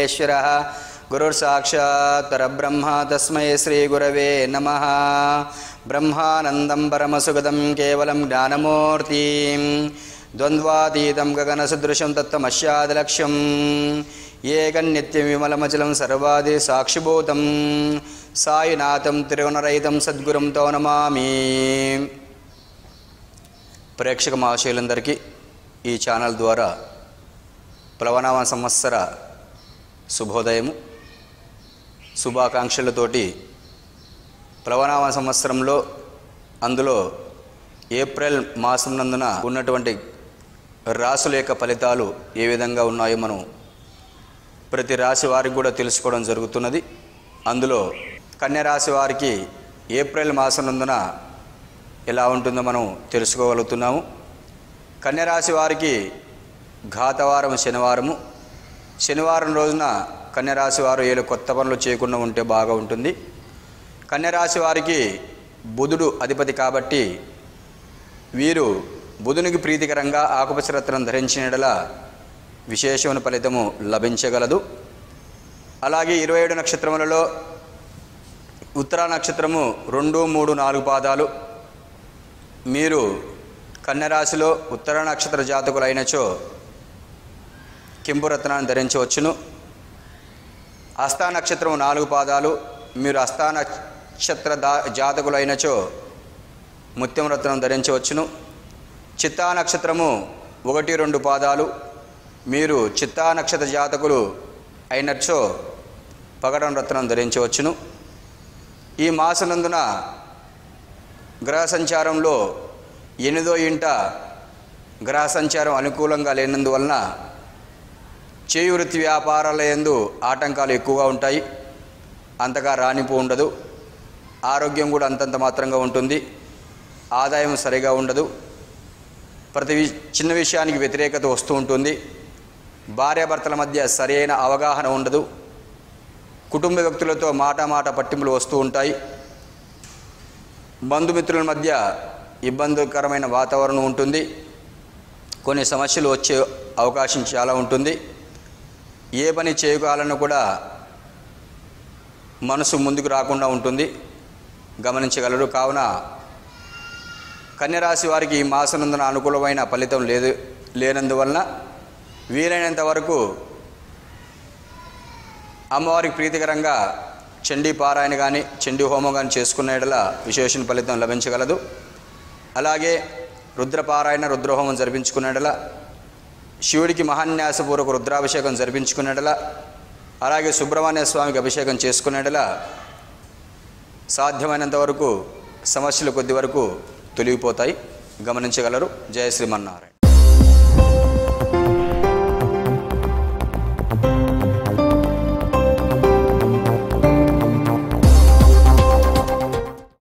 महेश्वरः गुरुर्साक्षात् परब्रह्म तस्मै श्रीगुरवे नमः। ब्रह्मानन्दं परमसुगदं केवलं ज्ञानमूर्तिं द्वन्द्वातीतं गगनसदृशं तत्तमस्यादिलक्ष्यं एकं नित्यं विमलमचलं सर्वादि साक्षिभूतं साईनाथं त्रिगुणरहितं सद्गुरुं तो नमामि। ప్రేక్షక మహాశయులందరికీ ఈ ఛానల్ ద్వారా ప్లవనామ సంవత్సర శుభోదయము శుభాకాంక్షలతోటి ప్లవనామ సంవత్సరంలో అందులో ఏప్రిల్ మాసం నందున ఉన్నటువంటి రాశుల యొక్క ఫలితాలు ఏ విధంగా ఉన్నాయో మనం ప్రతి రాశి వారికి కూడా తెలుసుకోవడం జరుగుతున్నది। అందులో కన్యా రాశి వారికి ఏప్రిల్ మాసం నందున ఎలా ఉంటుందో మనం తెలుసుకోగలుగుతున్నాము। కన్యా రాశి వారికి ఘాతవారం శనివారము। శనివారం రోజున కన్యా రాశి వారు ఏలు కొత్త పనులు చేయకుండా ఉంటే బాగా ఉంటుంది। కన్యా రాశి వారికి బుధుడు అధిపతి కాబట్టి వీరు బుధునికి ప్రీతికరంగా ఆకుపచ్చ రత్నం ధరించిన యెడల విశేషమైన ఫలితము లభించగలదు। అలాగే 27 నక్షత్రములలో ఉత్తర నక్షత్రము 2, 3, 4 పాదాలు। మీరు కన్యా రాశిలో ఉత్తర నక్షత్ర జాతకులైనచో కెంపు రత్నాన్ని ధరించవచ్చును। హస్త నక్షత్రం 4 పాదాలు, మీరు హస్త నక్షత్ర జాతకులైనచో ముత్యం రత్నం ధరించవచ్చును। చిత్తా నక్షత్రము 1, 2 పాదాలు, మీరు చిత్తా నక్షత్ర జాతకులు అయినచో పగడం రత్నం ధరించవచ్చును। ఈ మాసనందున గ్రహ సంచారంలో 8వ ఇంట గ్రహ సంచారం అనుకూలంగా లేనందువలన చేయి వృత్తి వ్యాపారాల యందు ఆటంకాలు ఎక్కువగా ఉంటాయి, అంతగా రాణింపు ఉండదు। ఆరోగ్యం కూడా అంతంత మాత్రంగా ఉంటుంది, ఆదాయం సరిగా ఉండదు, ప్రతి చిన్న విషయానికి వ్యతిరేకత వస్తూ ఉంటుంది, భార్యాభర్తల మధ్య సరైన అవగాహన ఉండదు, కుటుంబ వ్యక్తులతో మాట పట్టింపులు వస్తూ ఉంటాయి, బంధుమిత్రుల మధ్య ఇబ్బందికరమైన వాతావరణం ఉంటుంది, కొన్ని సమస్యలు వచ్చే అవకాశం చాలా ఉంటుంది। ఏ పని చేయగాలను కూడా మనసు ముందుకు రాకుండా ఉంటుంది, గమనించగలరు। కావున కన్యా రాశి వారికి ఈ మాసనందున అనుకూలమైన ఫలితం లేనందువలన వీలైనంత వరకు అమ్మవారికి ప్రీతికరంగా చండీ పారాయణ కానీ చండీ హోమం కానీ చేసుకున్న యెడల విశేషణ ఫలితం లభించగలదు। అలాగే రుద్రపారాయణ రుద్రహోమం జరిపించుకున్న యెడల, శివుడికి మహాన్యాసపూర్వక రుద్రాభిషేకం జరిపించుకున్న యెడల, అలాగే సుబ్రహ్మణ్య స్వామికి అభిషేకం చేసుకున్న యెడల సాధ్యమైనంత వరకు సమస్యలు కొద్ది వరకు తొలగిపోతాయి, గమనించగలరు। జయ శ్రీమన్నారాయణ।